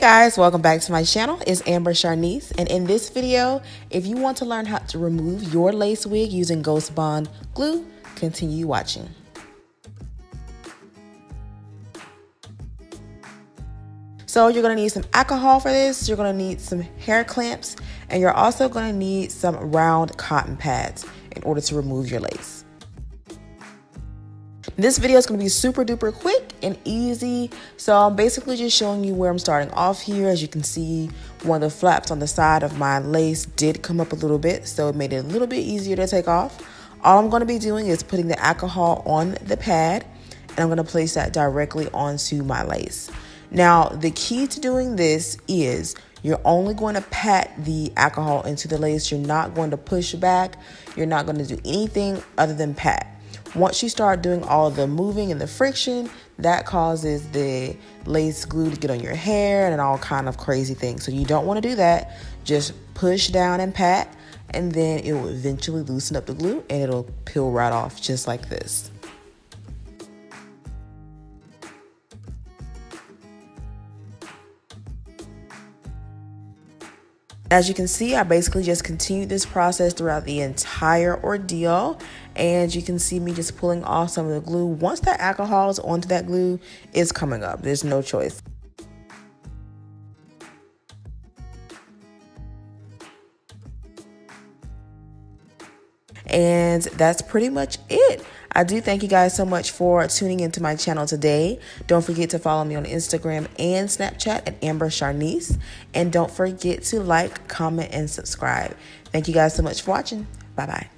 guys, welcome back to my channel. It's Amber Sharniece, and in this video, if you want to learn how to remove your lace wig using Ghost Bond glue, continue watching. So you're gonna need some alcohol for this, you're gonna need some hair clamps, and you're also gonna need some round cotton pads in order to remove your lace. This video is gonna be super duper quick and easy. So I'm basically just showing you where I'm starting off here. As you can see, one of the flaps on the side of my lace did come up a little bit, so it made it a little bit easier to take off. All I'm gonna be doing is putting the alcohol on the pad, and I'm gonna place that directly onto my lace. Now, the key to doing this is you're only going to pat the alcohol into the lace. You're not going to push back. You're not going to do anything other than pat. Once you start doing all the moving and the friction, that causes the lace glue to get on your hair and all kind of crazy things. So you don't want to do that. Just push down and pat, and then it will eventually loosen up the glue and it'll peel right off just like this. As you can see, I basically just continued this process throughout the entire ordeal, and you can see me just pulling off some of the glue. Once that alcohol is onto that glue, it's coming up. There's no choice. And that's pretty much it. I do thank you guys so much for tuning into my channel today. Don't forget to follow me on Instagram and Snapchat at Amber Sharniece. And don't forget to like, comment, and subscribe. Thank you guys so much for watching. Bye-bye.